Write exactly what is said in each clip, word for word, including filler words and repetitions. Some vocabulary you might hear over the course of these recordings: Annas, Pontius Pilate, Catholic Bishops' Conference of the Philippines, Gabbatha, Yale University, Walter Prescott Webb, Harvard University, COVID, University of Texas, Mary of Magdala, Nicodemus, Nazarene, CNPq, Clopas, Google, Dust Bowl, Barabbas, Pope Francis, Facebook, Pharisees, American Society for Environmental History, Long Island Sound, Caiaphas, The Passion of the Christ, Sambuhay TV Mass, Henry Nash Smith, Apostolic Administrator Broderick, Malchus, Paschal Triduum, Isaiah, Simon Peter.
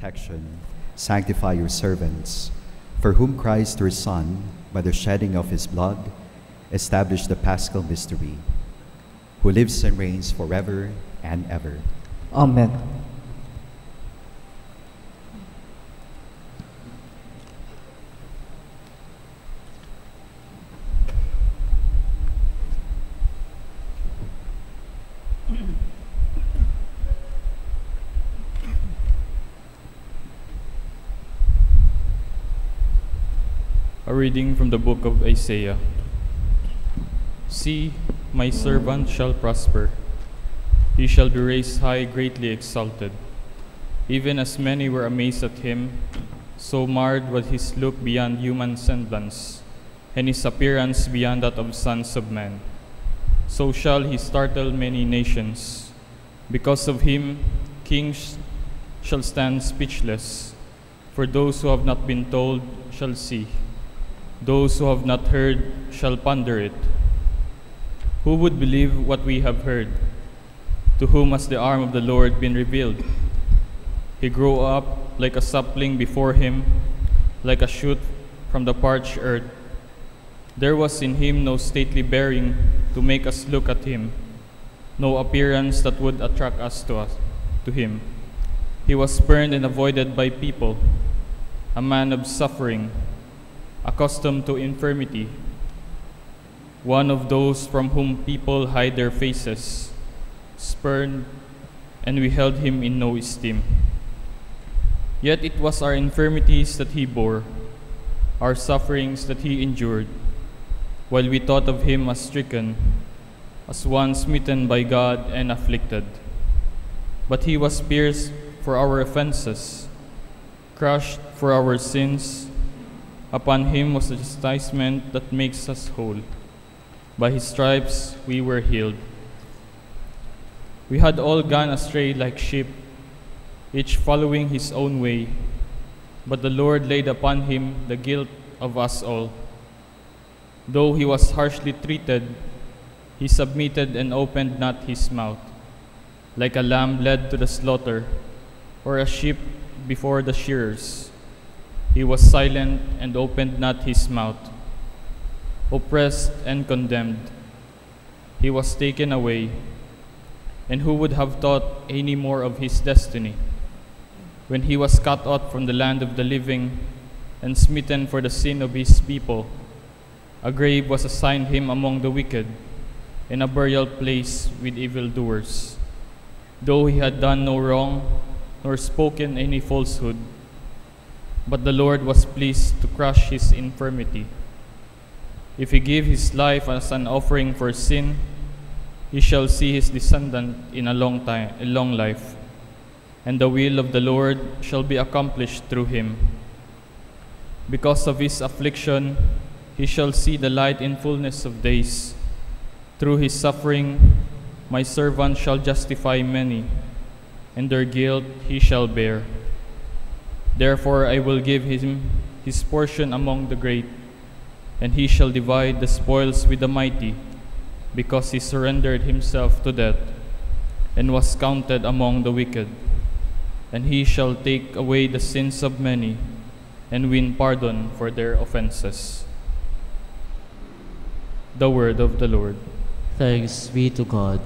protection, sanctify your servants, for whom Christ your Son, by the shedding of his blood, established the Paschal mystery, who lives and reigns forever and ever. Amen. A reading from the book of Isaiah. See, my servant shall prosper. He shall be raised high, greatly exalted. Even as many were amazed at him, so marred was his look beyond human semblance, and his appearance beyond that of sons of men. So shall he startle many nations. Because of him, kings shall stand speechless, for those who have not been told shall see. Those who have not heard shall ponder it. Who would believe what we have heard? To whom has the arm of the Lord been revealed? He grew up like a sapling before him, like a shoot from the parched earth. There was in him no stately bearing to make us look at him, no appearance that would attract us to us, to him. He was spurned and avoided by people, a man of suffering, accustomed to infirmity, one of those from whom people hide their faces, spurned, and we held him in no esteem. Yet it was our infirmities that he bore, our sufferings that he endured, while we thought of him as stricken, as one smitten by God and afflicted. But he was pierced for our offenses, crushed for our sins. Upon him was the chastisement that makes us whole. By his stripes we were healed. We had all gone astray like sheep, each following his own way, but the Lord laid upon him the guilt of us all. Though he was harshly treated, he submitted and opened not his mouth. Like a lamb led to the slaughter, or a sheep before the shearers, he was silent and opened not his mouth. Oppressed and condemned, he was taken away, and who would have thought any more of his destiny? When he was cut out from the land of the living and smitten for the sin of his people, a grave was assigned him among the wicked, and a burial place with evildoers. Though he had done no wrong, nor spoken any falsehood, but the Lord was pleased to crush his infirmity. If he gave his life as an offering for sin, he shall see his descendant in a long time, a long life, and the will of the Lord shall be accomplished through him. Because of his affliction, he shall see the light in fullness of days. Through his suffering, my servant shall justify many, and their guilt he shall bear. Therefore I will give him his portion among the great, and he shall divide the spoils with the mighty, because he surrendered himself to death, and was counted among the wicked. And he shall take away the sins of many, and win pardon for their offenses. The word of the Lord. Thanks be to God.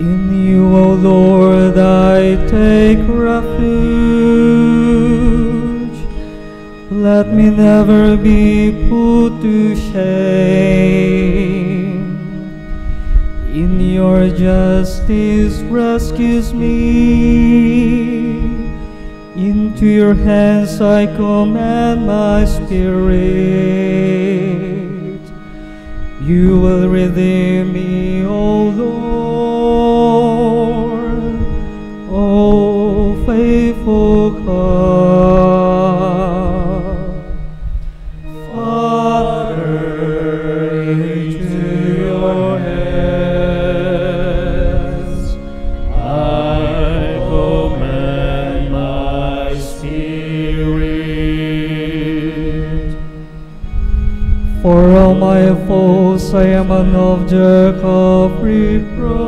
In you, O Lord, I take refuge. Let me never be put to shame. In your justice rescues me. Into your hands I commend my spirit. You will redeem me, O Lord, O faithful God. I am an object of reproach,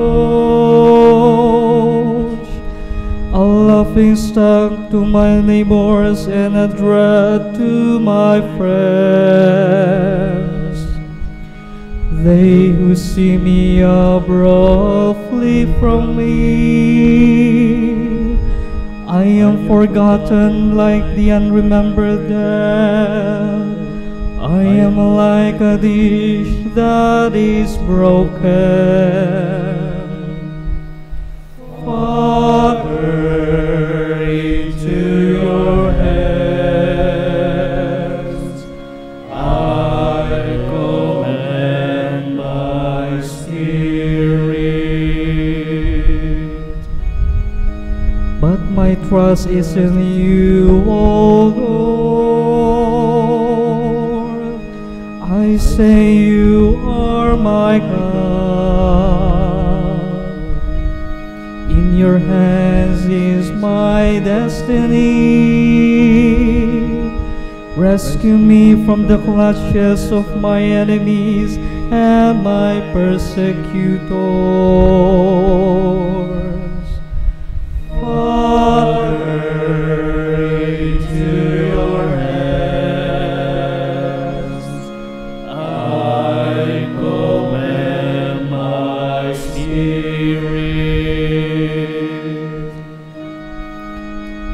a laughingstock to my neighbors and a dread to my friends. They who see me abroad flee from me. I am forgotten like the unremembered dead. I am like a dish that is broken. Father, into your hands I commend my spirit. But my trust is in you, O Lord. I say you are my God. In your hands is my destiny. Rescue me from the clutches of my enemies and my persecutors. Father,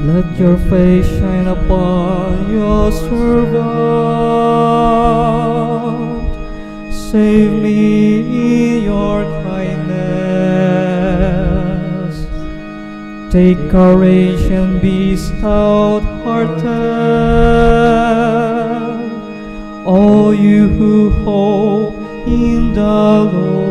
let your face shine upon your servant. Save me in your kindness. Take courage and be stout-hearted, all you who hope in the Lord.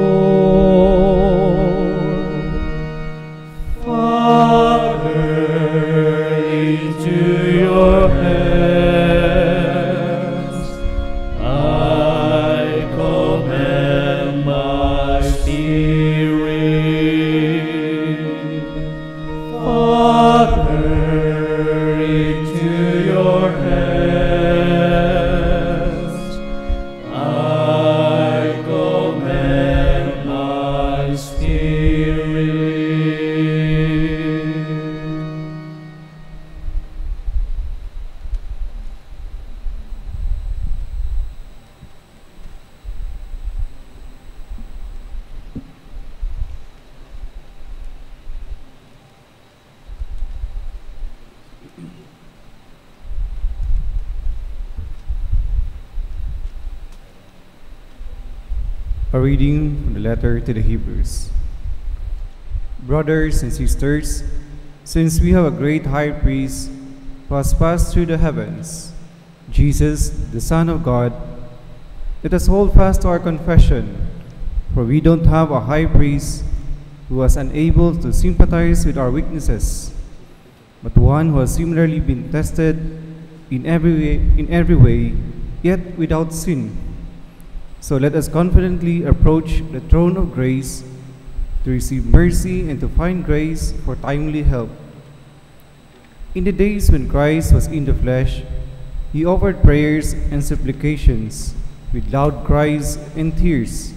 A reading from the letter to the Hebrews. Brothers and sisters, since we have a great high priest who has passed through the heavens, Jesus, the Son of God, let us hold fast to our confession, for we don't have a high priest who was unable to sympathize with our weaknesses, but one who has similarly been tested in every way, in every way yet without sin. So let us confidently approach the throne of grace to receive mercy and to find grace for timely help. In the days when Christ was in the flesh, he offered prayers and supplications with loud cries and tears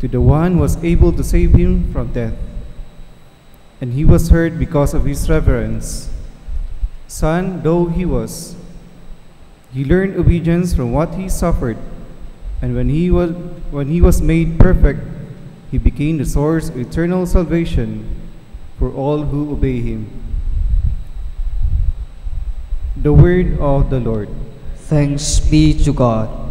to the one who was able to save him from death. And he was heard because of his reverence. Son though he was, he learned obedience from what he suffered. And when he was when he was made perfect, he became the source of eternal salvation for all who obey him. The word of the Lord. Thanks be to God.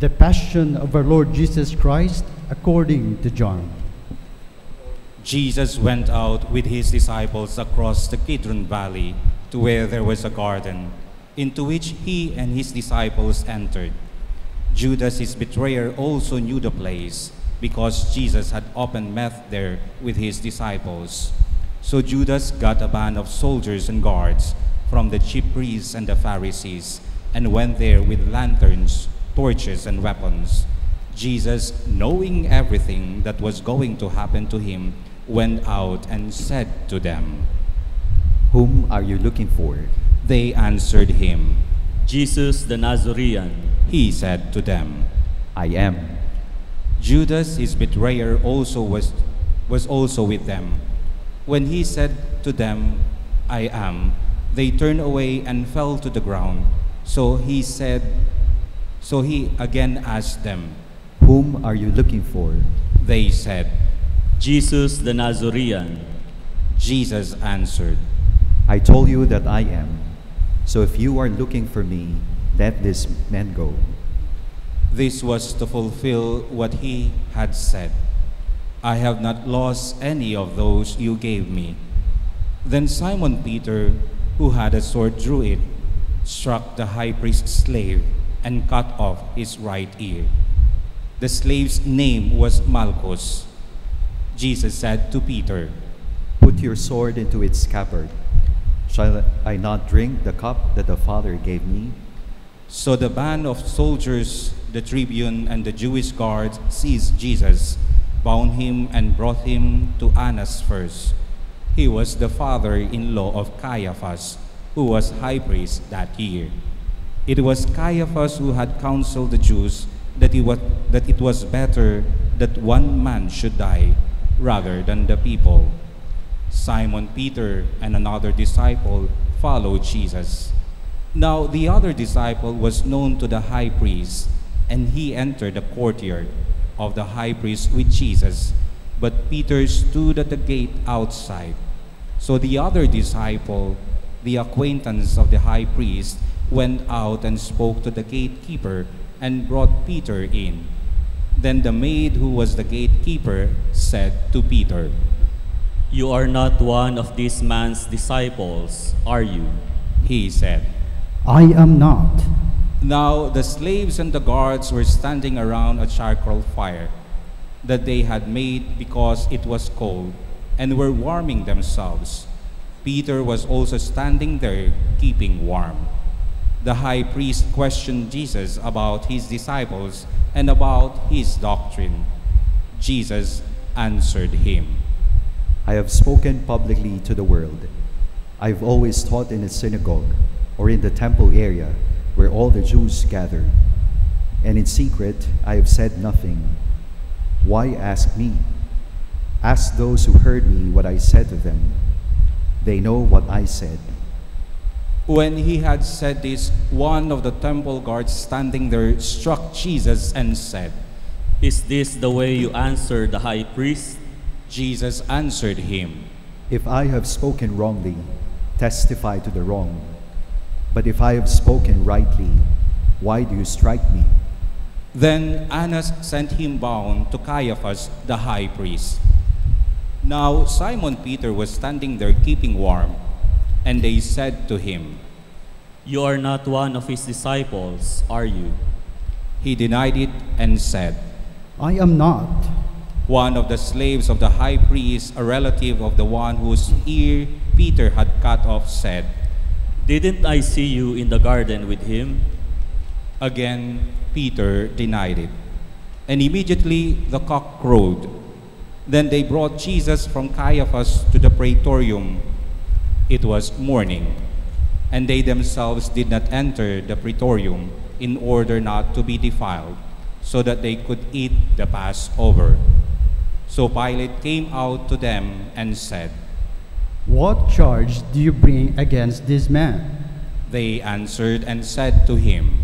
The Passion of our Lord Jesus Christ according to John. Jesus went out with his disciples across the Kidron Valley to where there was a garden, into which he and his disciples entered. Judas, his betrayer, also knew the place, because Jesus had often met there with his disciples. So Judas got a band of soldiers and guards from the chief priests and the Pharisees, and went there with lanterns, torches, and weapons. Jesus, knowing everything that was going to happen to him, went out and said to them, "Whom are you looking for?" They answered him, "Jesus the Nazarene." He said to them, "I am." Judas, his betrayer, also was, was also with them. When he said to them, "I am," they turned away and fell to the ground. So he said, So he again asked them, "Whom are you looking for?" They said, "Jesus the Nazarene." Jesus answered, "I told you that I am. So if you are looking for me, let this man go." This was to fulfill what he had said, "I have not lost any of those you gave me." Then Simon Peter, who had a sword, drew it, struck the high priest's slave, and cut off his right ear. The slave's name was Malchus. Jesus said to Peter, "Put your sword into its scabbard. Shall I not drink the cup that the Father gave me?" So the band of soldiers, the tribune, and the Jewish guards seized Jesus, bound him, and brought him to Annas first. He was the father-in-law of Caiaphas, who was high priest that year. It was Caiaphas who had counseled the Jews that it, was, that it was better that one man should die rather than the people. Simon Peter and another disciple followed Jesus. Now the other disciple was known to the high priest, and he entered the courtyard of the high priest with Jesus. But Peter stood at the gate outside. So the other disciple, the acquaintance of the high priest, went out and spoke to the gatekeeper and brought Peter in. Then the maid who was the gatekeeper said to Peter, "You are not one of this man's disciples, are you?" He said, "I am not." Now the slaves and the guards were standing around a charcoal fire that they had made because it was cold, and were warming themselves. Peter was also standing there, keeping warm. The high priest questioned Jesus about his disciples and about his doctrine. Jesus answered him, "I have spoken publicly to the world. I have always taught in the synagogue, or in the temple area where all the Jews gather. And in secret, I have said nothing. Why ask me? Ask those who heard me what I said to them. They know what I said." When he had said this, one of the temple guards standing there struck Jesus and said, "Is this the way you answer the high priest?" Jesus answered him, "If I have spoken wrongly, testify to the wrong. But if I have spoken rightly, why do you strike me?" Then Annas sent him bound to Caiaphas, the high priest. Now Simon Peter was standing there keeping warm, and they said to him, "You are not one of his disciples, are you?" He denied it and said, "I am not." One of the slaves of the high priest, a relative of the one whose ear Peter had cut off, said, "Didn't I see you in the garden with him?" Again, Peter denied it. And immediately the cock crowed. Then they brought Jesus from Caiaphas to the praetorium. It was morning, and they themselves did not enter the praetorium in order not to be defiled, so that they could eat the Passover. So Pilate came out to them and said, "What charge do you bring against this man?" They answered and said to him,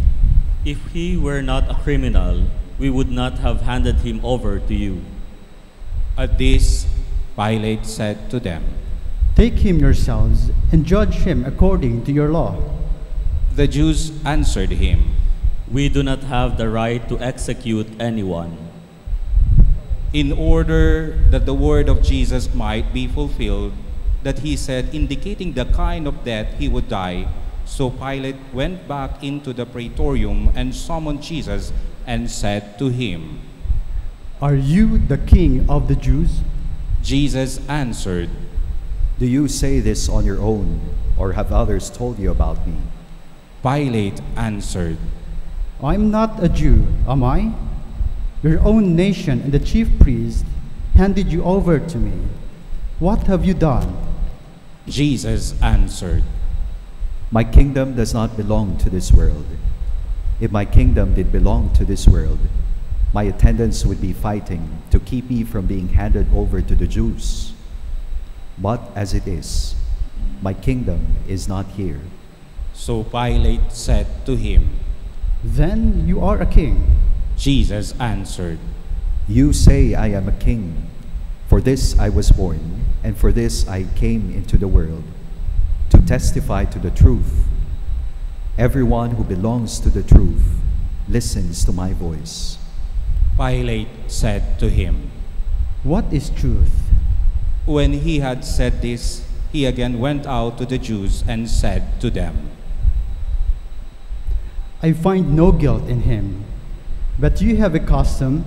"If he were not a criminal, we would not have handed him over to you." At this, Pilate said to them, "Take him yourselves and judge him according to your law." The Jews answered him, "We do not have the right to execute anyone." In order that the word of Jesus might be fulfilled, that he said, indicating the kind of death he would die, so Pilate went back into the praetorium and summoned Jesus and said to him, "Are you the king of the Jews?" Jesus answered, "Do you say this on your own, or have others told you about me?" Pilate answered, "I'm not a Jew, am I? Your own nation and the chief priest handed you over to me. What have you done?" Jesus answered, "My kingdom does not belong to this world. If my kingdom did belong to this world, my attendants would be fighting to keep me from being handed over to the Jews. But as it is, my kingdom is not here." So Pilate said to him, "Then you are a king." Jesus answered, "You say I am a king. For this I was born, and for this I came into the world, to testify to the truth. Everyone who belongs to the truth listens to my voice." Pilate said to him, "What is truth?" When he had said this, he again went out to the Jews and said to them, "I find no guilt in him, but you have a custom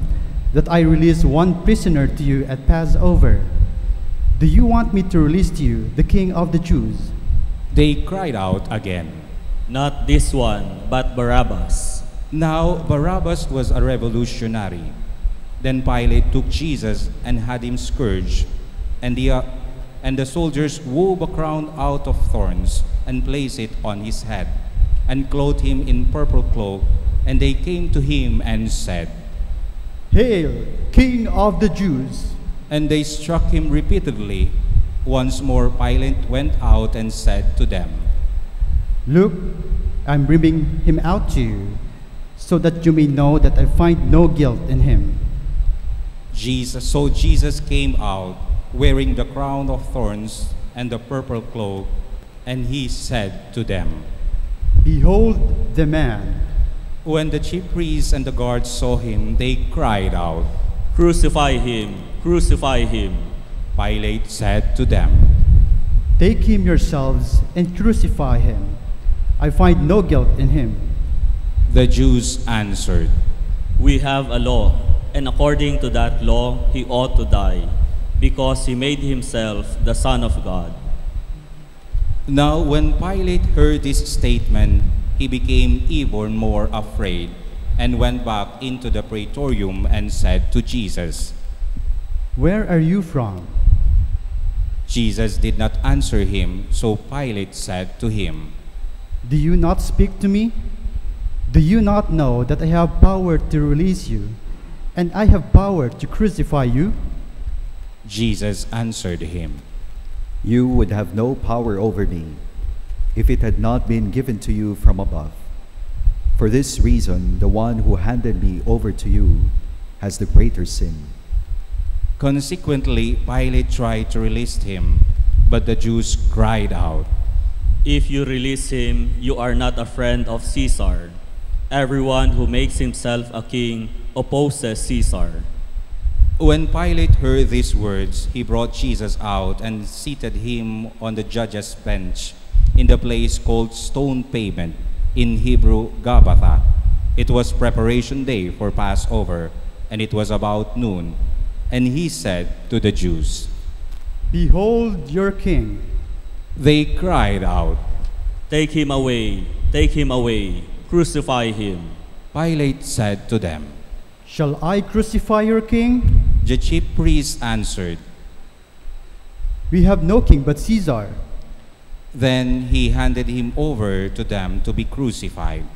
that I release one prisoner to you at Passover. Do you want me to release to you the king of the Jews?" They cried out again, "Not this one, but Barabbas." Now Barabbas was a revolutionary. Then Pilate took Jesus and had him scourged, and the, uh, and the soldiers wove a crown out of thorns and placed it on his head, and clothed him in purple cloak, and they came to him and said, "Hail, King of the Jews!" And they struck him repeatedly. Once more Pilate went out and said to them, "Look, I'm bringing him out to you, so that you may know that I find no guilt in him." Jesus, so Jesus came out, wearing the crown of thorns and the purple cloak, and he said to them, "Behold the man." When the chief priests and the guards saw him, they cried out, "Crucify him! Crucify him!" Pilate said to them, "Take him yourselves and crucify him. I find no guilt in him." The Jews answered, "We have a law, and according to that law he ought to die, because he made himself the Son of God." Now when Pilate heard this statement, he became even more afraid, and went back into the praetorium and said to Jesus, "Where are you from?" Jesus did not answer him, so Pilate said to him, "Do you not speak to me? Do you not know that I have power to release you, and I have power to crucify you?" Jesus answered him, "You would have no power over me, if it had not been given to you from above. For this reason, the one who handed me over to you has the greater sin." Consequently, Pilate tried to release him, but the Jews cried out, "If you release him, you are not a friend of Caesar. Everyone who makes himself a king opposes Caesar." When Pilate heard these words, he brought Jesus out and seated him on the judge's bench in the place called Stone Pavement, in Hebrew, Gabbatha. It was preparation day for Passover, and it was about noon. And he said to the Jews, "Behold your king." They cried out, "Take him away, take him away, crucify him." Pilate said to them, "Shall I crucify your king?" The chief priests answered, "We have no king but Caesar." Then he handed him over to them to be crucified.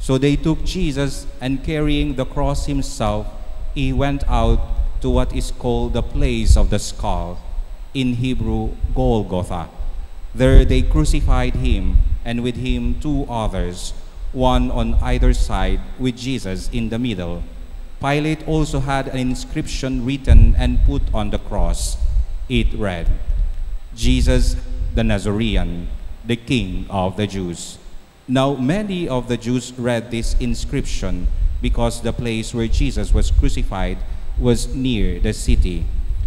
So they took Jesus, and carrying the cross himself, he went out to what is called the place of the skull, in Hebrew, Golgotha. There they crucified him, and with him two others, one on either side, with Jesus in the middle. Pilate also had an inscription written and put on the cross. It read, "Jesus the Nazarene, the King of the Jews." Now many of the Jews read this inscription because the place where Jesus was crucified was near the city,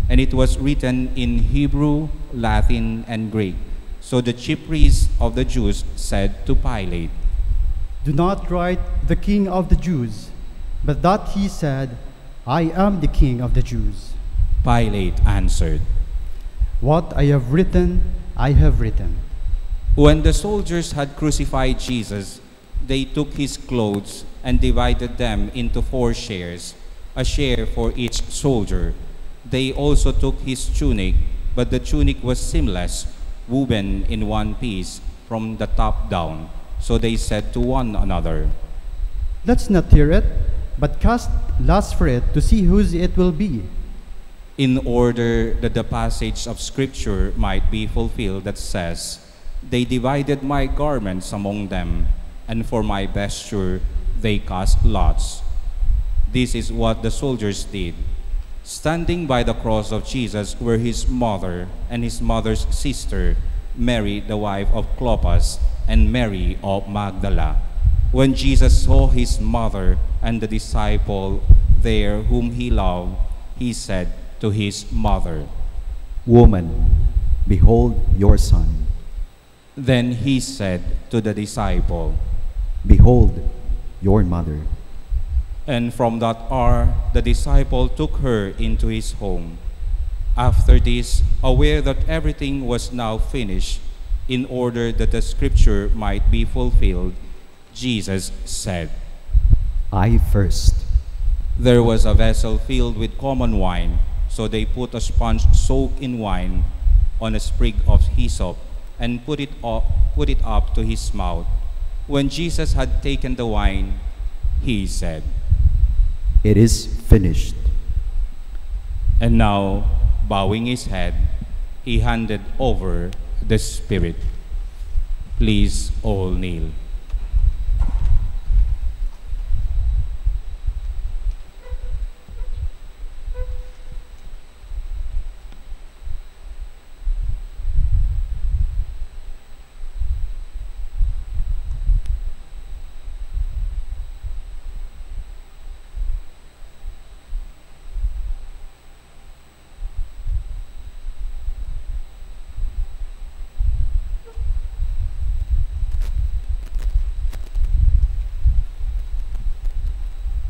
and it was written in Hebrew, Latin, and Greek. So the chief priests of the Jews said to Pilate, "Do not write 'the King of the Jews,' but that he said, 'I am the King of the Jews.'" Pilate answered, "What I have written, I have written." When the soldiers had crucified Jesus, they took his clothes and divided them into four shares, a share for each soldier. They also took his tunic, but the tunic was seamless, woven in one piece from the top down. So they said to one another, "Let's not tear it, but cast lots for it to see whose it will be," in order that the passage of Scripture might be fulfilled that says, "They divided my garments among them, and for my vesture they cast lots." This is what the soldiers did. Standing by the cross of Jesus were his mother and his mother's sister, Mary the wife of Clopas, and Mary of Magdala. When Jesus saw his mother and the disciple there whom he loved, he said to his mother, "Woman, behold your son." Then he said to the disciple, "Behold your mother." And from that hour, the disciple took her into his home. After this, aware that everything was now finished, in order that the scripture might be fulfilled, Jesus said, "I first." There was a vessel filled with common wine. So they put a sponge soaked in wine on a sprig of hyssop and put it up, put it up to his mouth. When Jesus had taken the wine, he said, "It is finished." And now, bowing his head, he handed over the Spirit. Please all kneel.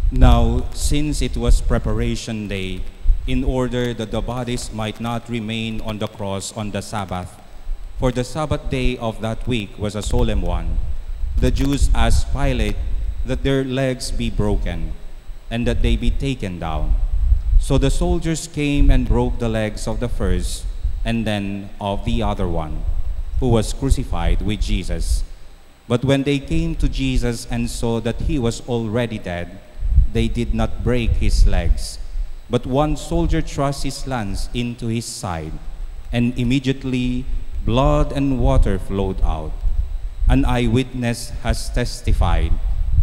Now, since it was preparation day, in order that the bodies might not remain on the cross on the Sabbath, for the Sabbath day of that week was a solemn one, the Jews asked Pilate that their legs be broken and that they be taken down. So the soldiers came and broke the legs of the first and then of the other one, who was crucified with Jesus. But when they came to Jesus and saw that he was already dead, they did not break his legs. But one soldier thrust his lance into his side, and immediately blood and water flowed out. An eyewitness has testified,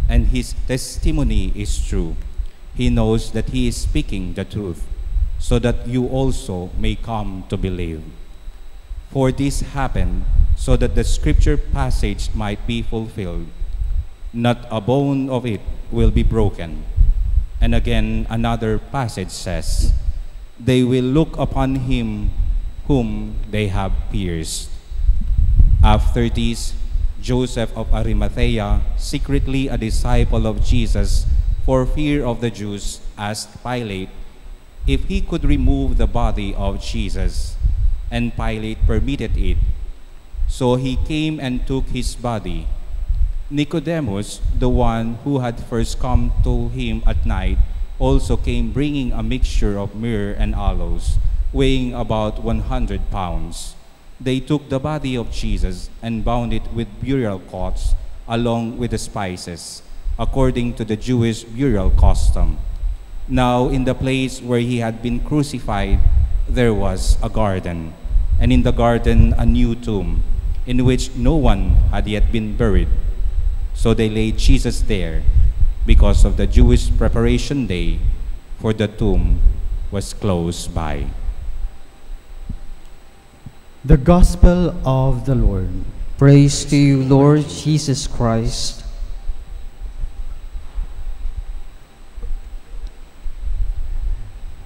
and his testimony is true. He knows that he is speaking the truth, so that you also may come to believe. For this happened so that the scripture passage might be fulfilled, "Not a bone of it will be broken." And again, another passage says, "They will look upon him whom they have pierced." After this, Joseph of Arimathea, secretly a disciple of Jesus, for fear of the Jews, asked Pilate if he could remove the body of Jesus, and Pilate permitted it. So he came and took his body. Nicodemus, the one who had first come to him at night, also came bringing a mixture of myrrh and aloes, weighing about one hundred pounds. They took the body of Jesus and bound it with burial cloths along with the spices, according to the Jewish burial custom. Now in the place where he had been crucified, there was a garden, and in the garden a new tomb, in which no one had yet been buried. So they laid Jesus there, because of the Jewish preparation day, for the tomb was close by. The Gospel of the Lord. Praise to you, Lord Jesus Christ.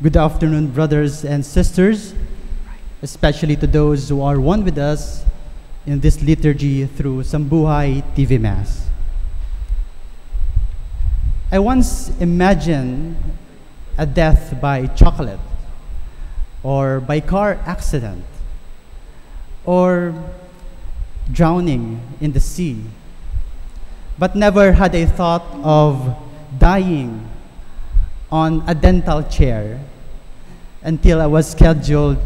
Good afternoon, brothers and sisters, especially to those who are one with us in this liturgy through Sambuhay T V Mass. I once imagined a death by chocolate, or by car accident, or drowning in the sea, but never had I thought of dying on a dental chair until I was scheduled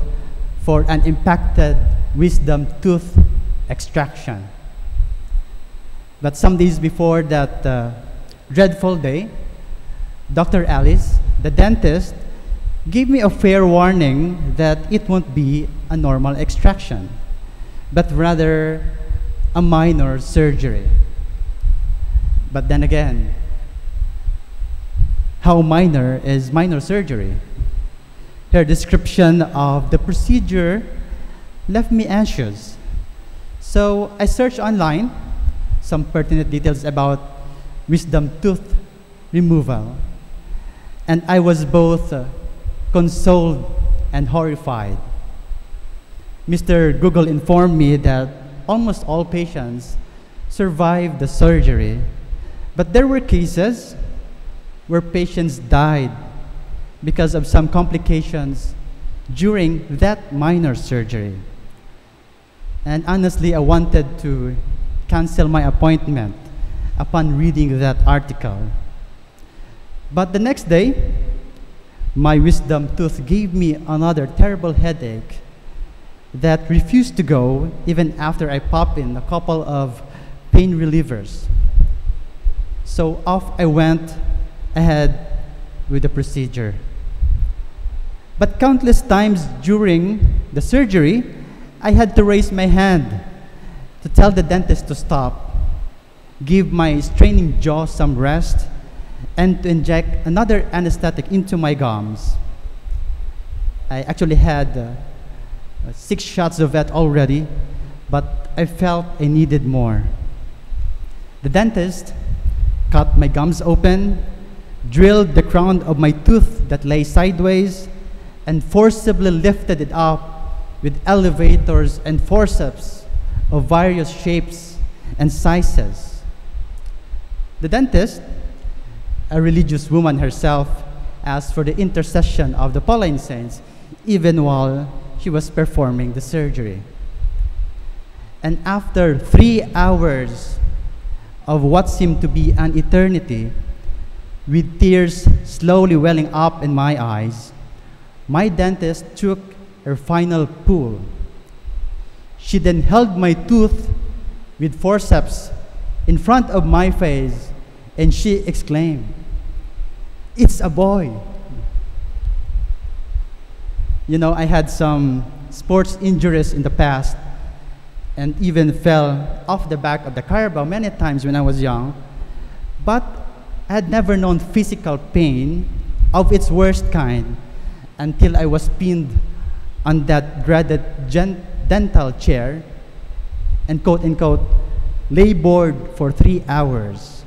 for an impacted wisdom tooth extraction. But some days before that uh, dreadful day, Doctor Alice, the dentist, gave me a fair warning that it won't be a normal extraction, but rather a minor surgery. But then again, how minor is minor surgery? Her description of the procedure left me anxious. So I searched online some pertinent details about wisdom tooth removal, and I was both uh, consoled and horrified. Mister Google informed me that almost all patients survived the surgery, but there were cases where patients died because of some complications during that minor surgery. And honestly, I wanted to cancel my appointment upon reading that article. But the next day, my wisdom tooth gave me another terrible headache that refused to go even after I popped in a couple of pain relievers. So off I went ahead with the procedure. But countless times during the surgery, I had to raise my hand to tell the dentist to stop, give my straining jaw some rest, and to inject another anesthetic into my gums. I actually had uh, six shots of that already, but I felt I needed more. The dentist cut my gums open, drilled the crown of my tooth that lay sideways, and forcibly lifted it up with elevators and forceps of various shapes and sizes. The dentist, a religious woman herself, asked for the intercession of the Pauline saints even while she was performing the surgery. And after three hours of what seemed to be an eternity, with tears slowly welling up in my eyes, my dentist took her final pull. She then held my tooth with forceps in front of my face, and she exclaimed, "It's a boy." You know, I had some sports injuries in the past, and even fell off the back of the carabao many times when I was young, but I had never known physical pain of its worst kind until I was pinned on that dreaded dental chair and, quote-unquote, labored for three hours.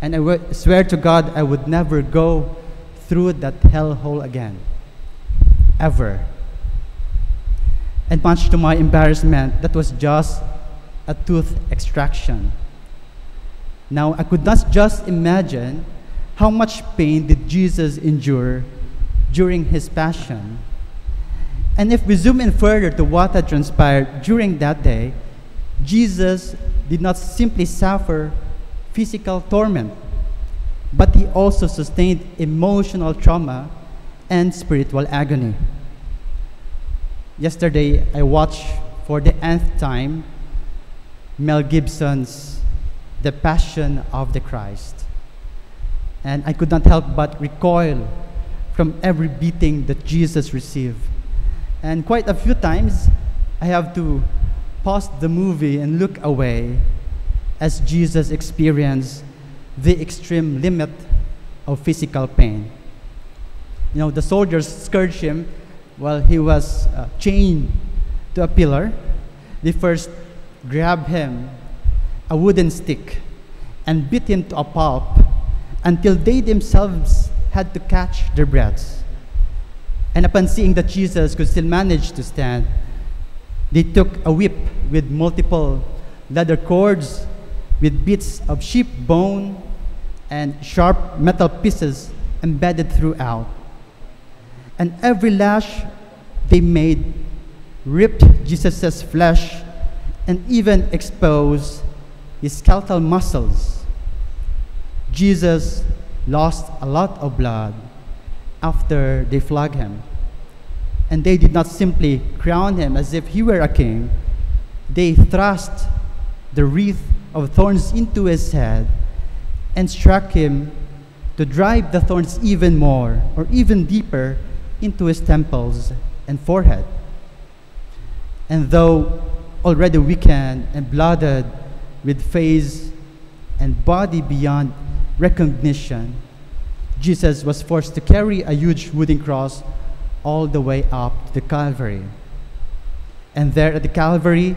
And I w swear to God I would never go through that hellhole again, ever. And much to my embarrassment, that was just a tooth extraction. Now, I could not just imagine how much pain did Jesus endure during his passion. And if we zoom in further to what had transpired during that day, Jesus did not simply suffer physical torment, but he also sustained emotional trauma and spiritual agony. Yesterday, I watched for the nth time Mel Gibson's The Passion of the Christ. And I could not help but recoil from every beating that Jesus received. And quite a few times, I have to pause the movie and look away as Jesus experienced the extreme limit of physical pain. You know, the soldiers scourged him while he was uh, chained to a pillar. They first grabbed him, a wooden stick, and beat him to a pulp until they themselves had to catch their breaths. And upon seeing that Jesus could still manage to stand, they took a whip with multiple leather cords, with bits of sheep bone and sharp metal pieces embedded throughout. And every lash they made ripped Jesus' flesh and even exposed his skeletal muscles. Jesus lost a lot of blood after they flogged him. And they did not simply crown him as if he were a king. They thrust the wreath of thorns into his head and struck him to drive the thorns even more or even deeper into his temples and forehead. And though already weakened and blooded, with face and body beyond recognition, Jesus was forced to carry a huge wooden cross all the way up to the Calvary. And there at the Calvary,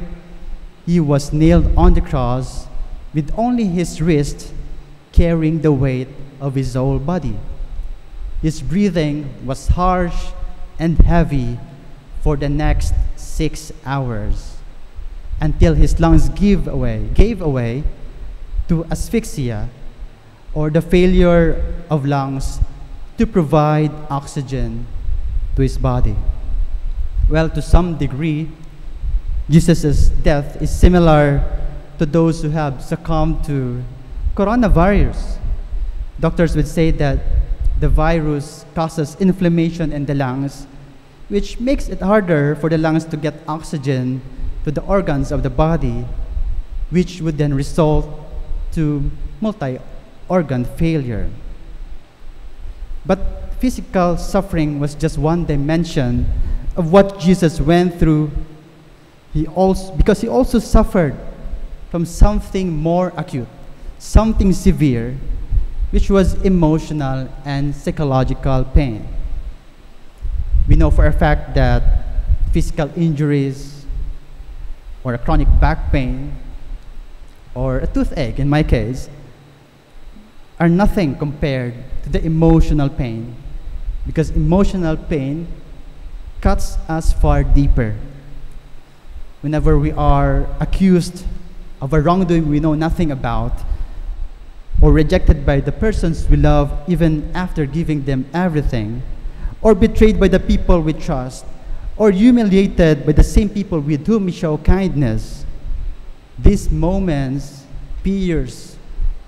he was nailed on the cross with only his wrist carrying the weight of his whole body. His breathing was harsh and heavy for the next six hours until his lungs gave away, gave away to asphyxia, or the failure of lungs to provide oxygen to his body. Well, to some degree, Jesus' death is similar to those who have succumbed to coronavirus. Doctors would say that the virus causes inflammation in the lungs, which makes it harder for the lungs to get oxygen to the organs of the body, which would then result to multi-organ failure. But physical suffering was just one dimension of what Jesus went through. He also, because he also suffered from something more acute, something severe, which was emotional and psychological pain. We know for a fact that physical injuries, or a chronic back pain, or a toothache in my case, are nothing compared to the emotional pain, because emotional pain cuts us far deeper. Whenever we are accused of a wrongdoing we know nothing about, or rejected by the persons we love even after giving them everything, or betrayed by the people we trust, or humiliated by the same people with whom we show kindness, these moments pierce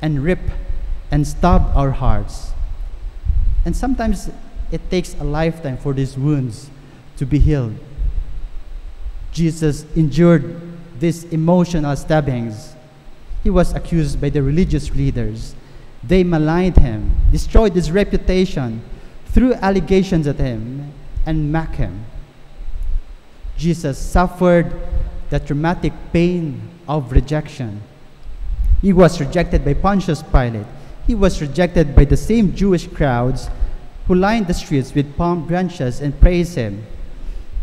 and rip and stab our hearts. And sometimes it takes a lifetime for these wounds to be healed. Jesus endured these emotional stabbings. He was accused by the religious leaders. They maligned him, destroyed his reputation, threw allegations at him, and mocked him. Jesus suffered the traumatic pain of rejection. He was rejected by Pontius Pilate. He was rejected by the same Jewish crowds who lined the streets with palm branches and praised him.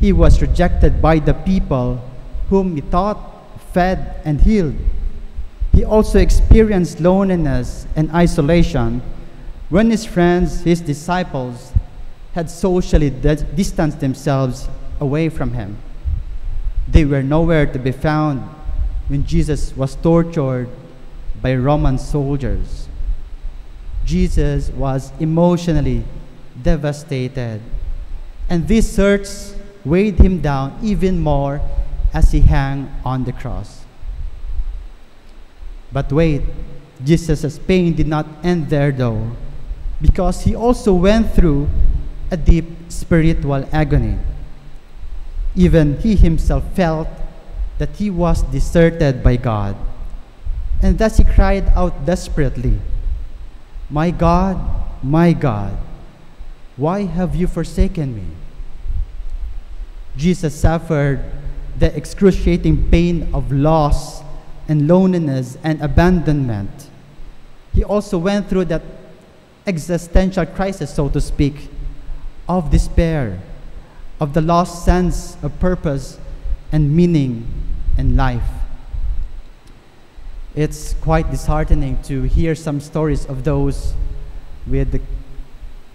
He was rejected by the people whom he taught, fed, and healed. He also experienced loneliness and isolation when his friends, his disciples, had socially distanced themselves away from him. They were nowhere to be found when Jesus was tortured by Roman soldiers. Jesus was emotionally devastated. And this search weighed him down even more as he hung on the cross. But wait, Jesus' pain did not end there though, because he also went through a deep spiritual agony. Even he himself felt that he was deserted by God, and thus he cried out desperately, "My God, my God, why have you forsaken me?" Jesus suffered the excruciating pain of loss and loneliness and abandonment. He also went through that existential crisis, so to speak, of despair, of the lost sense of purpose and meaning in life. It's quite disheartening to hear some stories of those with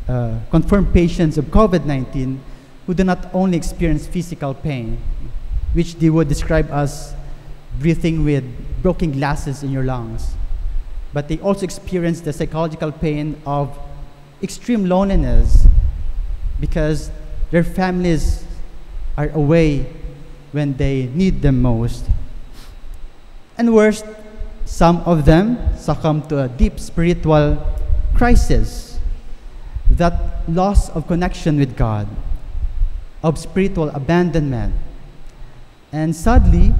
uh, confirmed patients of COVID nineteen who do not only experience physical pain, which they would describe as breathing with broken glasses in your lungs, but they also experience the psychological pain of extreme loneliness because their families are away when they need them most. And worse, some of them succumb to a deep spiritual crisis, that loss of connection with God, of spiritual abandonment. And sadly,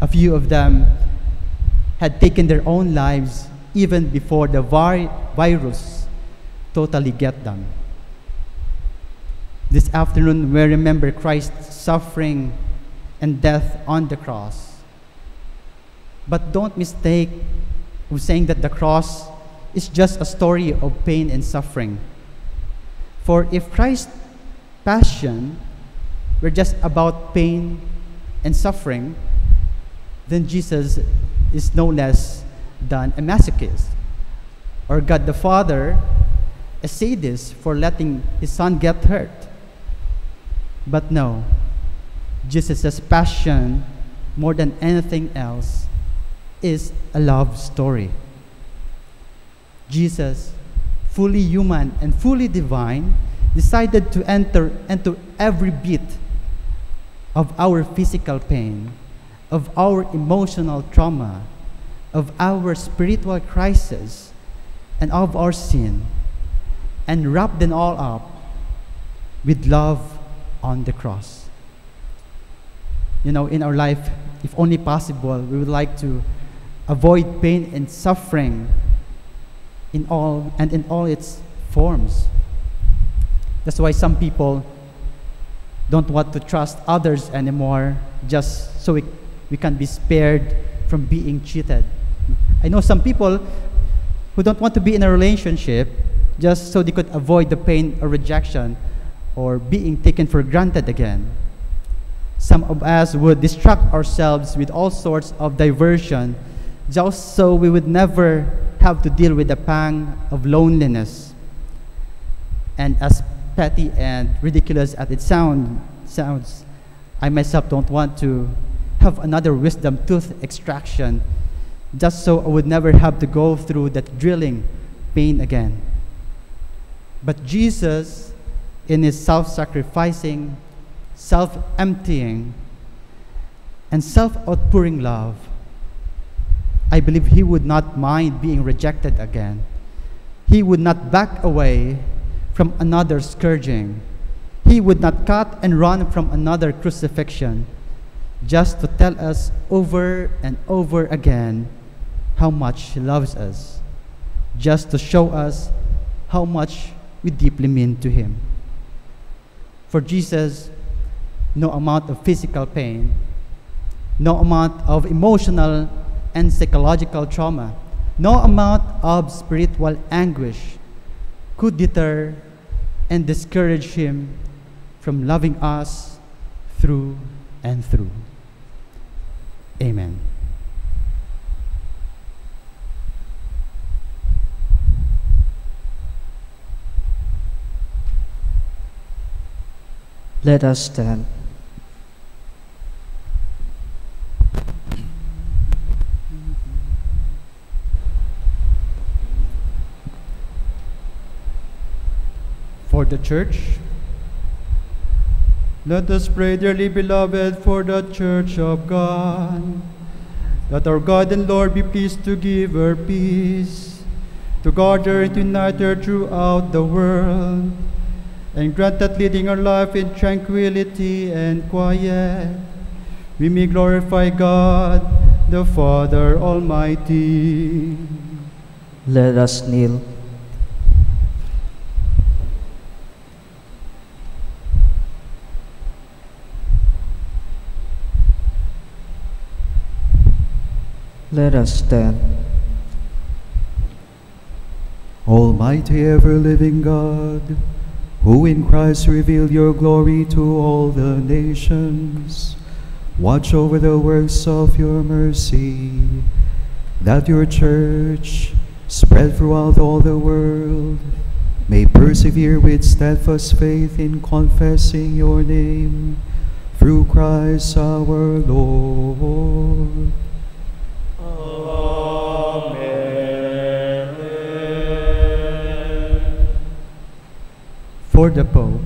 a few of them had taken their own lives even before the vi virus totally got them. This afternoon, we remember Christ's suffering and death on the cross. But don't mistake saying that the cross is just a story of pain and suffering. For if Christ's passion were just about pain and suffering, then Jesus is no less than a masochist, or God the Father, a sadist for letting his son get hurt. But no, Jesus' passion, more than anything else, is a love story. Jesus, fully human and fully divine, decided to enter into every beat of our physical pain, of our emotional trauma, of our spiritual crisis, and of our sin, and wrap them all up with love on the cross. You know, in our life, if only possible, we would like to avoid pain and suffering in all and in all its forms. That's why some people don't want to trust others anymore, just so it we can be spared from being cheated. I know some people who don't want to be in a relationship just so they could avoid the pain or rejection or being taken for granted again. Some of us would distract ourselves with all sorts of diversion just so we would never have to deal with the pang of loneliness. And as petty and ridiculous as it sound, sounds, I myself don't want to have another wisdom tooth extraction just so I would never have to go through that drilling pain again. But Jesus, in his self-sacrificing, self-emptying, and self-outpouring love, I believe he would not mind being rejected again. He would not back away from another scourging. He would not cut and run from another crucifixion, just to tell us over and over again how much he loves us, just to show us how much we deeply mean to him. For Jesus, no amount of physical pain, no amount of emotional and psychological trauma, no amount of spiritual anguish could deter and discourage him from loving us through and through. Amen. Let us stand. for the Church. Let us pray, dearly beloved, for the Church of God, that our God and Lord be pleased to give her peace, to guard her and to unite her throughout the world, and grant that leading our life in tranquility and quiet, we may glorify God, the Father Almighty. Let us kneel. Let us stand. Almighty, ever-living God, who in Christ revealed your glory to all the nations, watch over the works of your mercy, that your Church, spread throughout all the world, may persevere with steadfast faith in confessing your name, through Christ our Lord. Amen. For the Pope.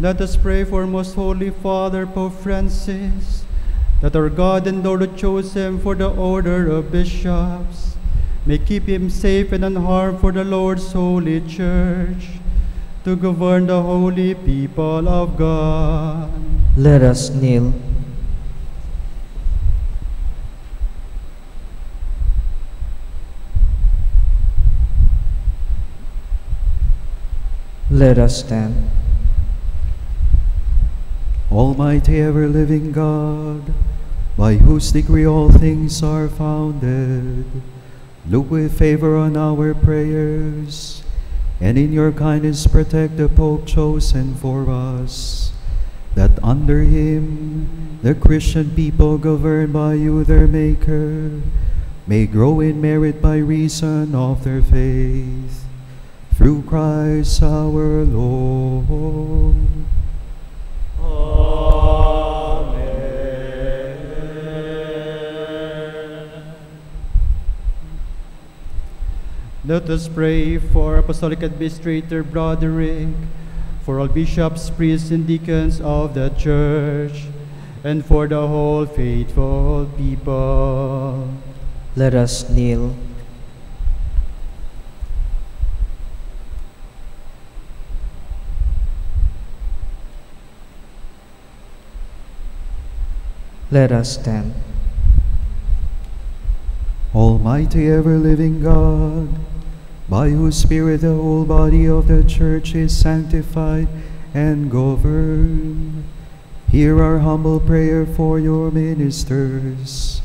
Let us pray for Most Holy Father Pope Francis, that our God and Lord chose him for the order of bishops, may keep him safe and unharmed for the Lord's holy Church, to govern the holy people of God. Let us kneel. Let us stand. Almighty, ever-living God, by whose decree all things are founded, look with favor on our prayers, and in your kindness protect the Pope chosen for us, that under him the Christian people governed by you, their Maker, may grow in merit by reason of their faith, through Christ our Lord. Let us pray for Apostolic Administrator Broderick, for all bishops, priests, and deacons of the Church, and for the whole faithful people. Let us kneel. Let us stand. Almighty, ever-living God, by whose Spirit the whole body of the Church is sanctified and governed, hear our humble prayer for your ministers,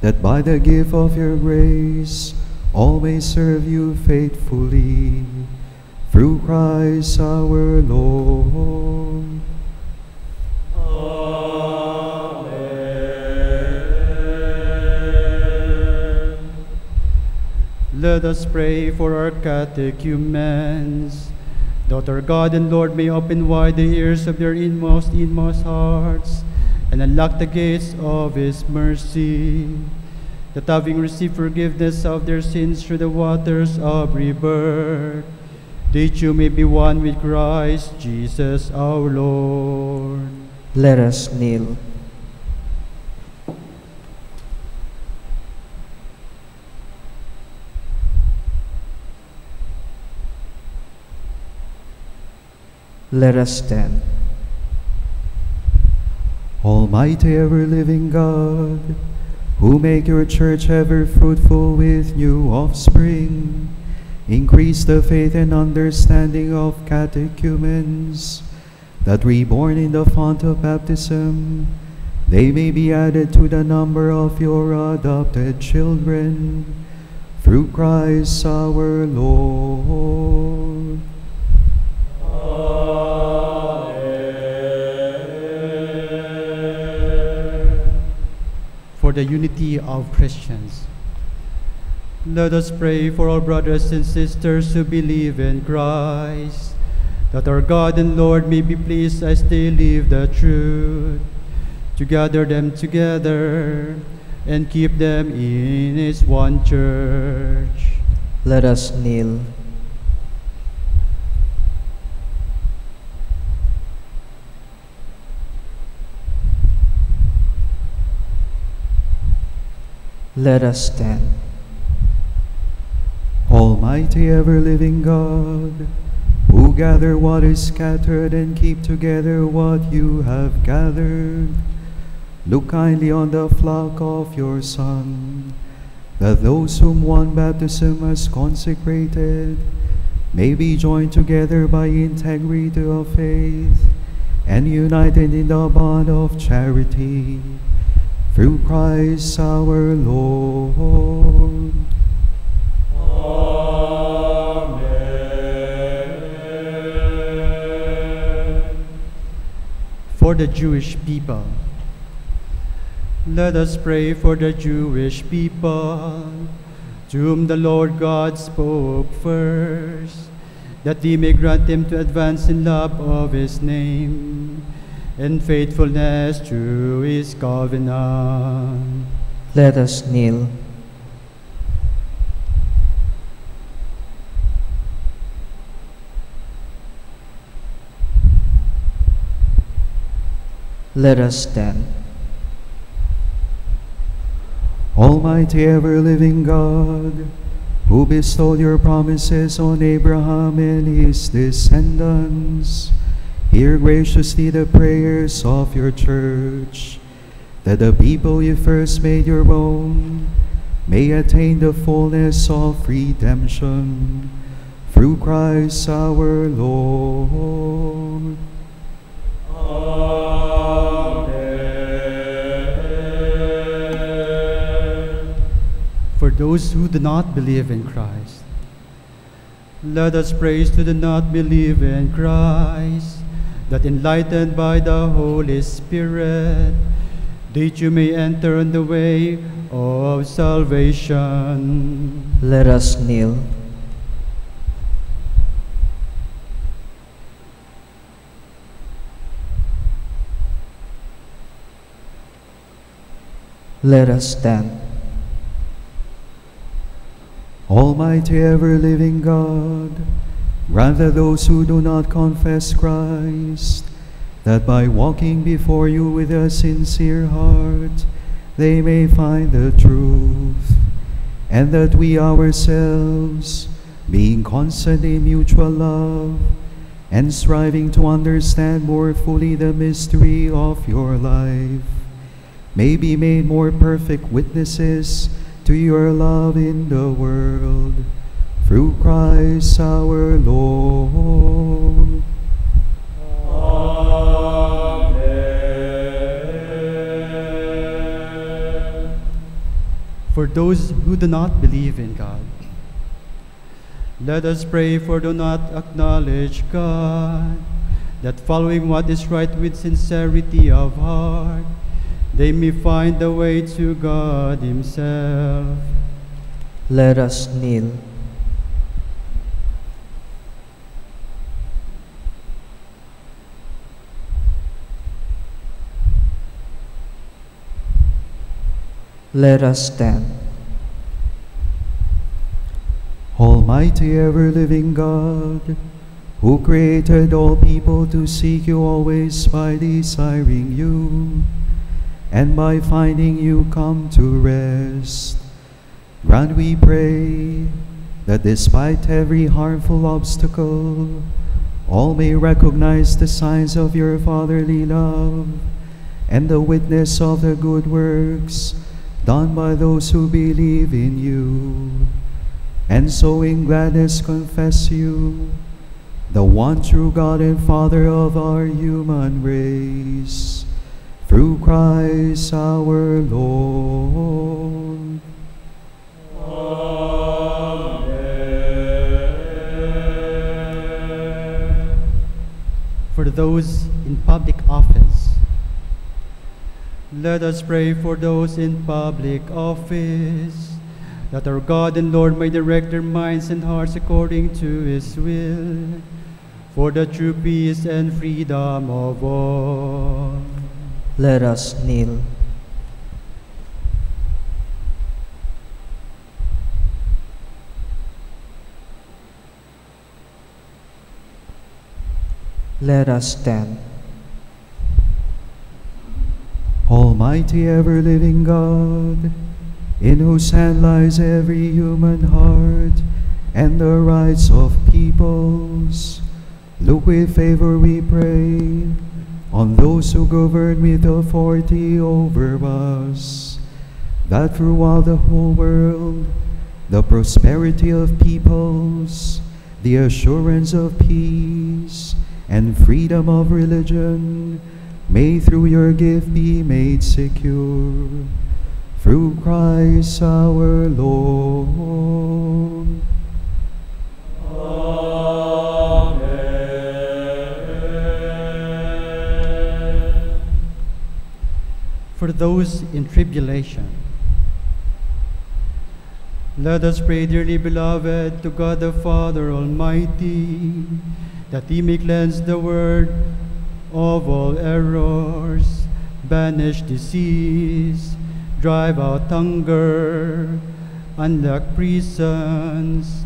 that by the gift of your grace all may serve you faithfully, through Christ our Lord. Let us pray for our catechumens, that our God and Lord may open wide the ears of their inmost, inmost hearts, and unlock the gates of His mercy, that having received forgiveness of their sins through the waters of rebirth, that you may be one with Christ Jesus our Lord. Let us kneel. Let us stand. Almighty, ever-living God, who make your Church ever fruitful with new offspring, increase the faith and understanding of catechumens, that reborn in the font of baptism, they may be added to the number of your adopted children, through Christ our Lord. For the unity of Christians. Let us pray for our brothers and sisters who believe in Christ, that our God and Lord may be pleased as they live the truth, to gather them together and keep them in His one Church. Let us kneel. Let us stand. Almighty ever-living God, who gather what is scattered and keep together what you have gathered, look kindly on the flock of your Son, that those whom one baptism has consecrated may be joined together by integrity of faith and united in the bond of charity, through Christ our Lord. Amen. For the Jewish people. Let us pray for the Jewish people, to whom the Lord God spoke first, that he may grant them to advance in love of his name and faithfulness to his covenant. Let us kneel. Let us stand. Almighty ever-living God, who bestowed your promises on Abraham and his descendants, hear graciously the prayers of your church, that the people you first made your own may attain the fullness of redemption, through Christ our Lord. Amen. For those who do not believe in Christ, let us praise to the not believe in Christ, that enlightened by the Holy Spirit, that you may enter on the way of salvation. Let us kneel. Let us stand. Almighty ever-living God, grant that those who do not confess Christ, that by walking before you with a sincere heart, they may find the truth, and that we ourselves, being constant in mutual love, and striving to understand more fully the mystery of your life, may be made more perfect witnesses to your love in the world, through Christ our Lord. Amen. For those who do not believe in God, let us pray for those who do not acknowledge God, that following what is right with sincerity of heart, they may find the way to God himself. Let us kneel. Let us stand. Almighty ever-living God, who created all people to seek you always by desiring you, and by finding you come to rest, grant, we pray, that despite every harmful obstacle, all may recognize the signs of your fatherly love and the witness of the good works done by those who believe in you, and so in gladness confess you, the one true God and Father of our human race, through Christ our Lord. Amen. For those in public office, let us pray for those in public office, that our God and Lord may direct their minds and hearts according to his will, for the true peace and freedom of all. Let us kneel. Let us stand. Almighty ever-living God, in whose hand lies every human heart and the rights of peoples. Look with favor, we pray, on those who govern with authority over us, that throughout the whole world, the prosperity of peoples, the assurance of peace, and freedom of religion may through your gift be made secure. Through Christ our Lord. Amen. For those in tribulation, let us pray, dearly beloved, to God the Father Almighty, that He may cleanse the world of all errors, banish disease, drive out hunger, unlock prisons,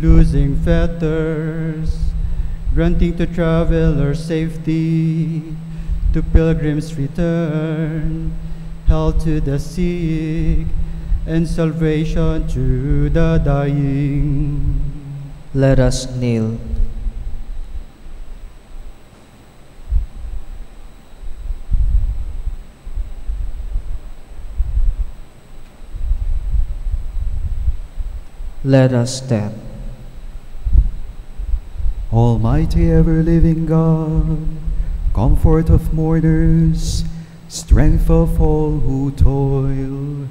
loosing fetters, granting to travelers safety, to pilgrims return, health to the sick, and salvation to the dying. Let us kneel. Let us stand. Almighty ever-living God, comfort of mourners, strength of all who toil,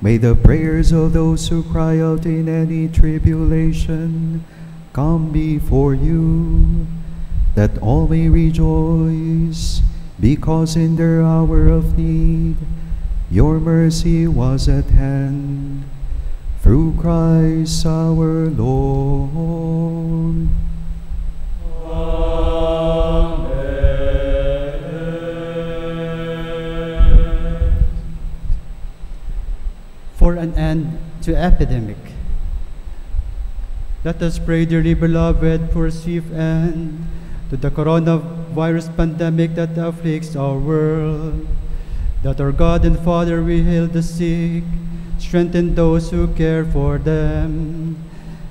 may the prayers of those who cry out in any tribulation come before you, that all may rejoice, because in their hour of need your mercy was at hand. Through Christ our Lord. Amen. For an end to epidemic, let us pray, dearly beloved, for a swift end to the coronavirus pandemic that afflicts our world, that our God and Father will heal the sick, strengthen those who care for them,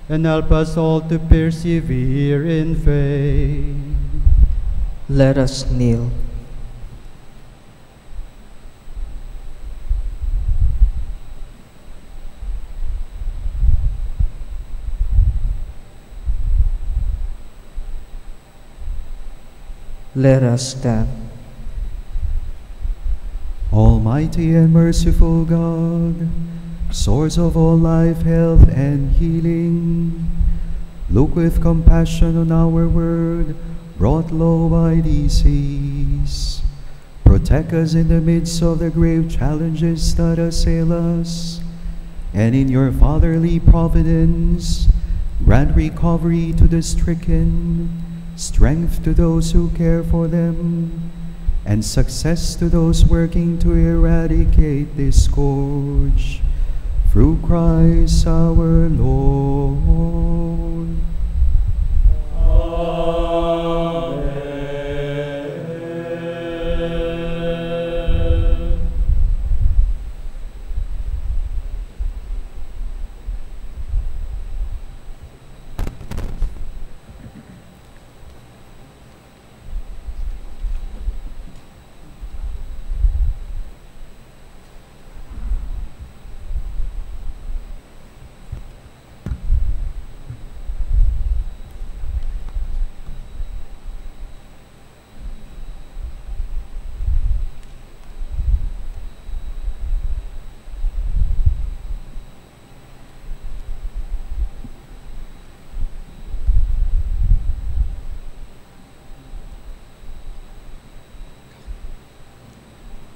and help us all to persevere in faith. Let us kneel. Let us stand. Almighty and merciful God, source of all life, health, and healing, look with compassion on our world, brought low by disease. Protect us in the midst of the grave challenges that assail us, and in your fatherly providence, grant recovery to the stricken, strength to those who care for them, and success to those working to eradicate this scourge. Through Christ our Lord. Amen.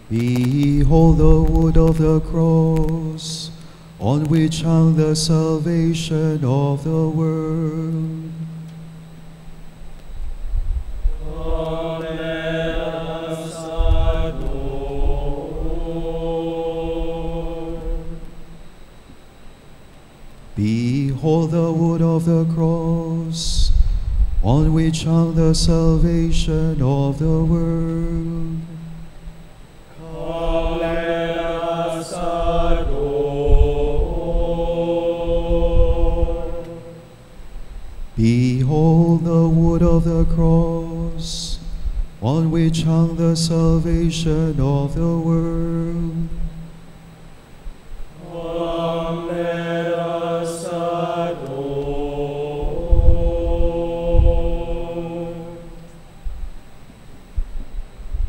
Behold the wood of the cross, on which hung the salvation of the world. Come, let us adore. Behold the wood of the cross, on which hung the salvation of the world. Let us adore. Behold the wood of the cross, on which hung the salvation of the world. Come, let us adore.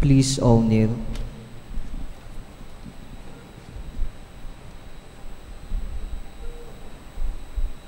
Please all kneel.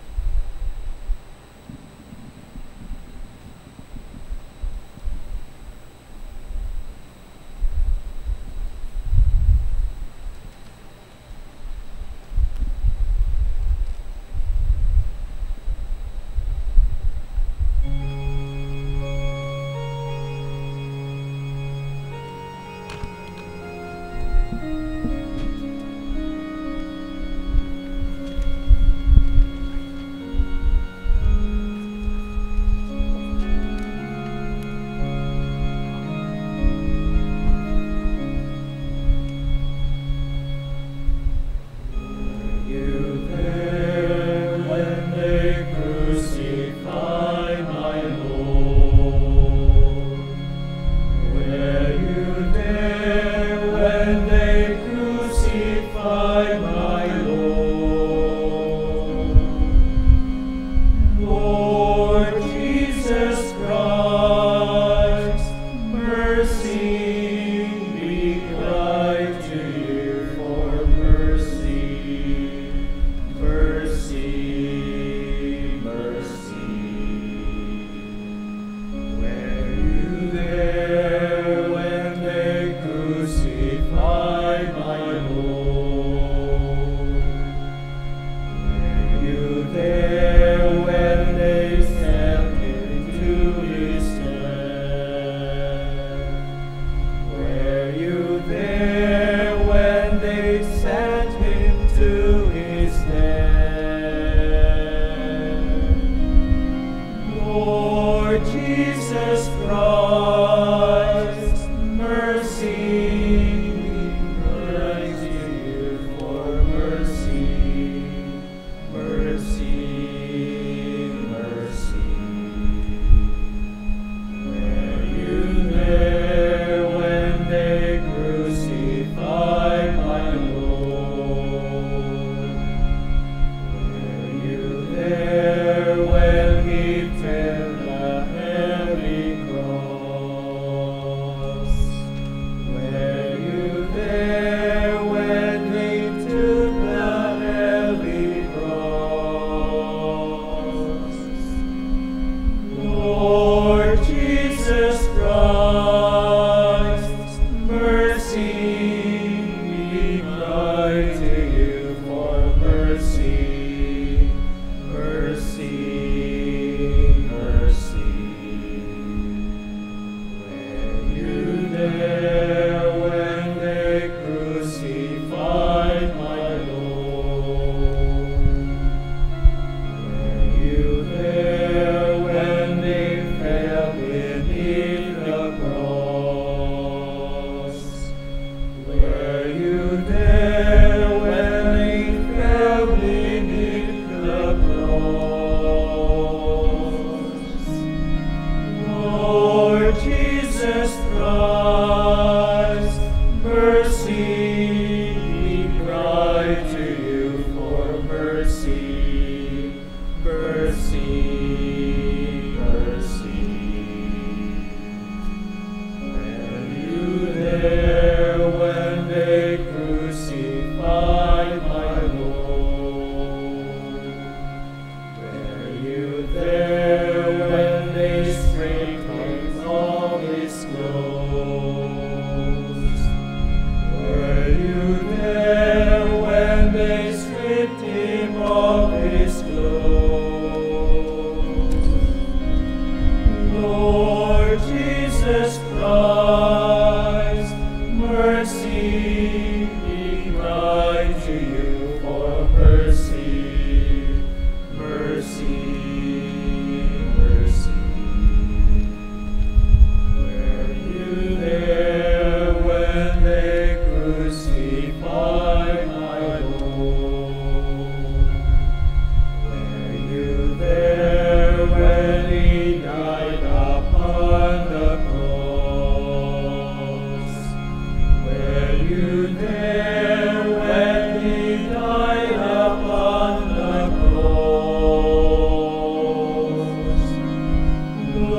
Amen.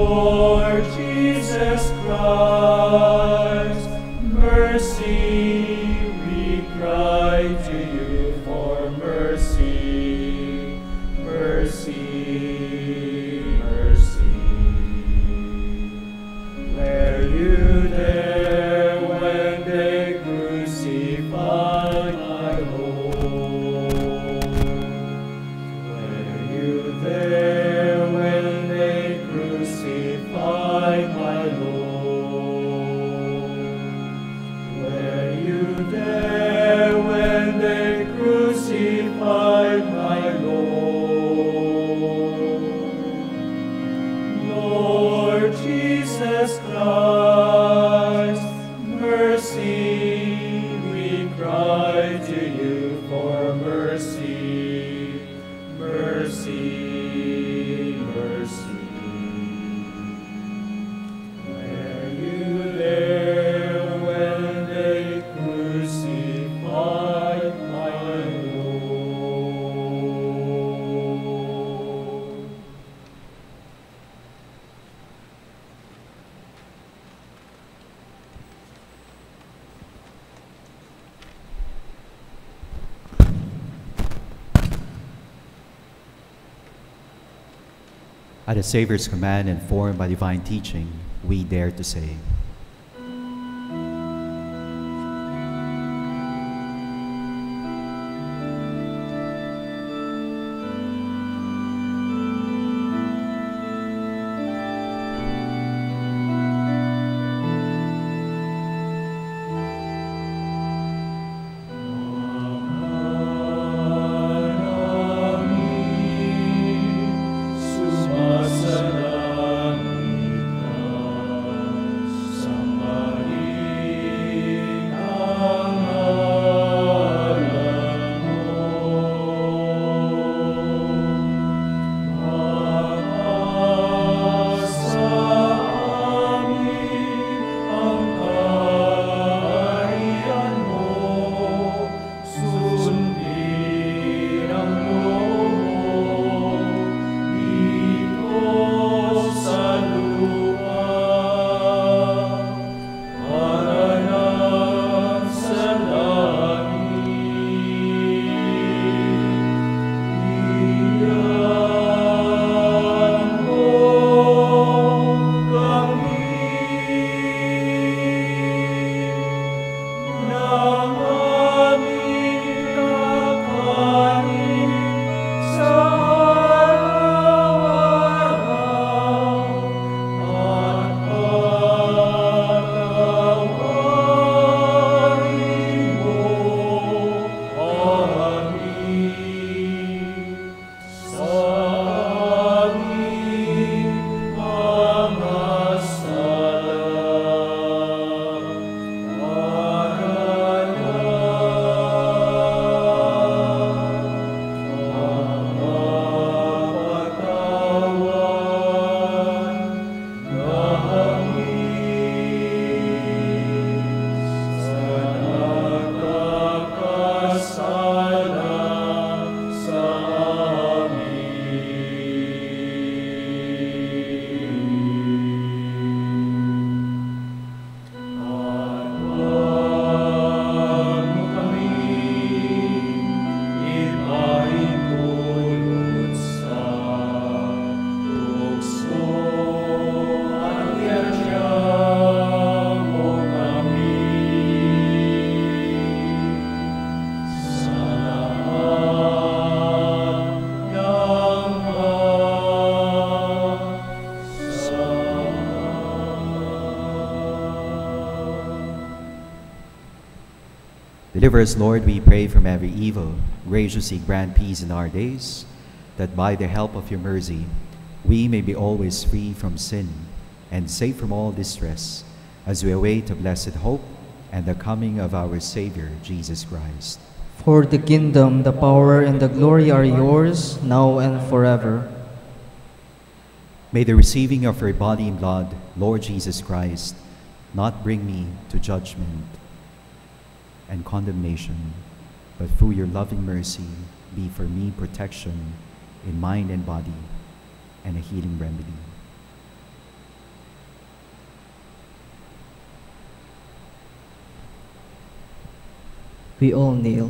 Lord Jesus Christ, mercy, we cry to you for mercy, mercy, mercy. Were you there when they crucified my Lord? Were you there? At the Savior's command, and formed by divine teaching, we dare to say, deliver us, Lord, we pray, from every evil. Graciously grant peace in our days, that by the help of your mercy, we may be always free from sin and safe from all distress, as we await a blessed hope and the coming of our Savior, Jesus Christ. For the kingdom, the power, and the glory are yours, now and forever. May the receiving of your body and blood, Lord Jesus Christ, not bring me to judgment and condemnation, but through your loving mercy be for me protection in mind and body and a healing remedy. We all kneel.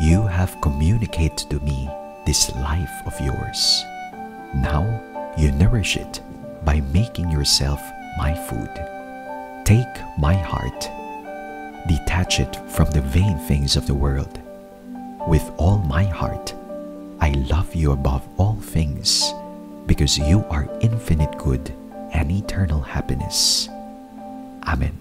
You have communicated to me this life of yours. Now you nourish it by making yourself my food. Take my heart, detach it from the vain things of the world. With all my heart, I love you above all things, because you are infinite good and eternal happiness. Amen.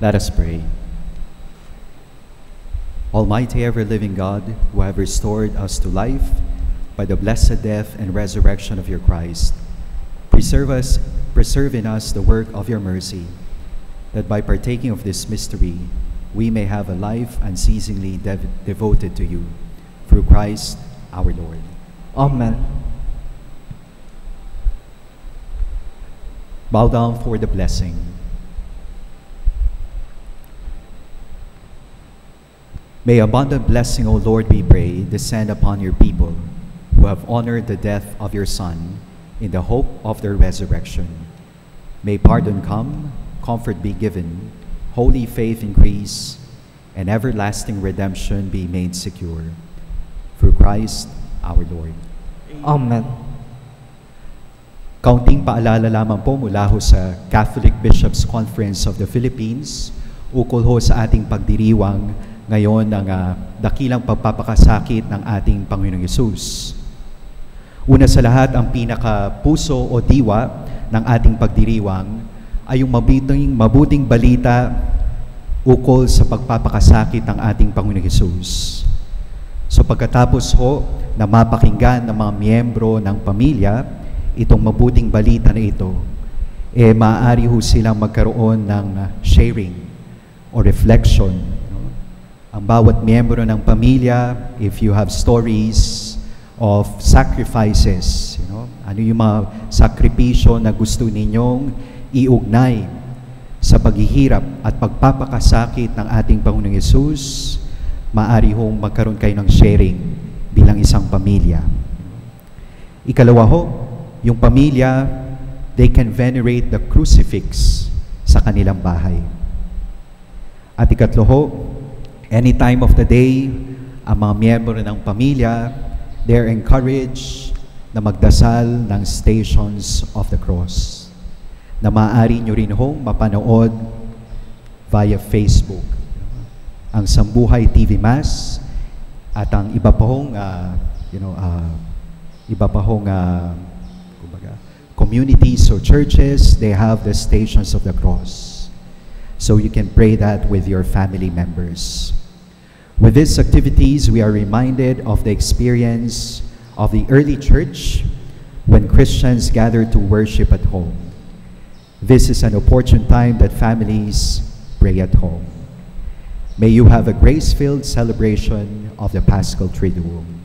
Let us pray. Almighty ever-living God, who have restored us to life by the blessed death and resurrection of your Christ, preserve us, preserve in us the work of your mercy, that by partaking of this mystery, we may have a life unceasingly dev devoted to you. Through Christ our Lord. Amen. Bow down for the blessing. May abundant blessing, O Lord, we pray, descend upon your people who have honored the death of your Son in the hope of their resurrection. May pardon come, comfort be given, holy faith increase, and everlasting redemption be made secure. Through Christ our Lord. Amen. Kaunting paalala lamang po mula ho sa Catholic Bishops' Conference of the Philippines, ukol ho sa ating pagdiriwang ngayon ng uh, dakilang pagpapakasakit ng ating Panginoong Yesus. Una sa lahat, ang pinakapuso o diwa ng ating pagdiriwang ay yung mabuting, mabuting balita ukol sa pagpapakasakit ng ating Panginoong Yesus. So pagkatapos ho na mapakinggan ng mga miyembro ng pamilya itong mabuting balita na ito, eh maaari ho silang magkaroon ng sharing o reflection. Ang bawat miyembro ng pamilya, if you have stories of sacrifices, you know, ano yung mga sakripisyo na gusto ninyong iugnay sa paghihirap at pagpapakasakit ng ating Panginoong Yesus, maaari hong magkaroon kayo ng sharing bilang isang pamilya. Ikalawa ho, yung pamilya, they can venerate the crucifix sa kanilang bahay. At ikatlo ho, any time of the day, ang mga miyembro ng pamilya, they're encouraged na magdasal ng Stations of the Cross, na maaari nyo rin hong mapanood via Facebook, ang Sambuhay T V Mass, at ang iba pa hong, uh, you know, uh, iba pa hong, uh, kumbaga, communities or churches, they have the Stations of the Cross. So you can pray that with your family members. With these activities, we are reminded of the experience of the early church when Christians gathered to worship at home. This is an opportune time that families pray at home. May you have a grace-filled celebration of the Paschal Triduum.